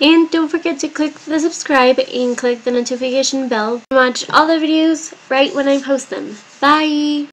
And don't forget to click the subscribe and click the notification bell to watch all the videos right when I post them. Bye!